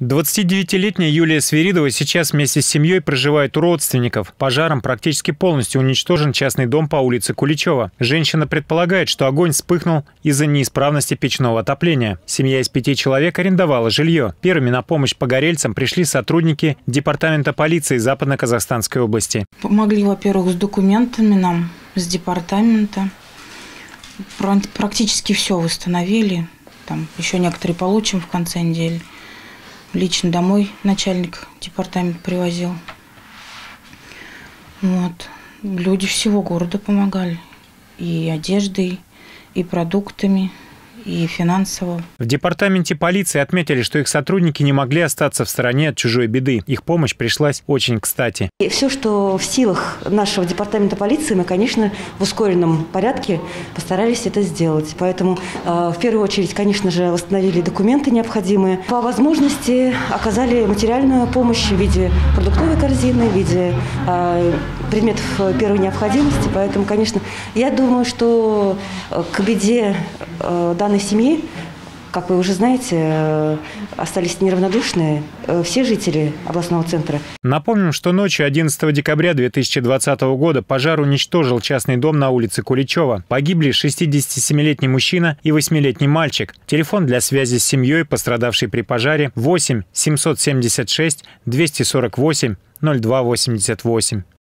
29-летняя Юлия Свиридова сейчас вместе с семьей проживает у родственников. Пожаром практически полностью уничтожен частный дом по улице Куличева. Женщина предполагает, что огонь вспыхнул из-за неисправности печного отопления. Семья из 5 человек арендовала жилье. Первыми на помощь погорельцам пришли сотрудники департамента полиции Западно-Казахстанской области. Помогли, во-первых, с документами нам, с департамента. Практически все восстановили. Там еще некоторые получим в конце недели. Лично домой начальник департамента привозил. Вот. Люди всего города помогали. И одеждой, и продуктами, и финансово. В департаменте полиции отметили, что их сотрудники не могли остаться в стороне от чужой беды. Их помощь пришлась очень кстати. И все, что в силах нашего департамента полиции, мы, конечно, в ускоренном порядке постарались это сделать. Поэтому в первую очередь, конечно же, восстановили документы необходимые. По возможности оказали материальную помощь в виде продуктовой корзины, в виде предметов первой необходимости. Поэтому, конечно, я думаю, что к беде данной семьи, как вы уже знаете, остались неравнодушные все жители областного центра. Напомним, что ночью 11 декабря 2020 года пожар уничтожил частный дом на улице Куличева. Погибли 67-летний мужчина и 8-летний мальчик. Телефон для связи с семьей, пострадавшей при пожаре, 8 776 248 0288.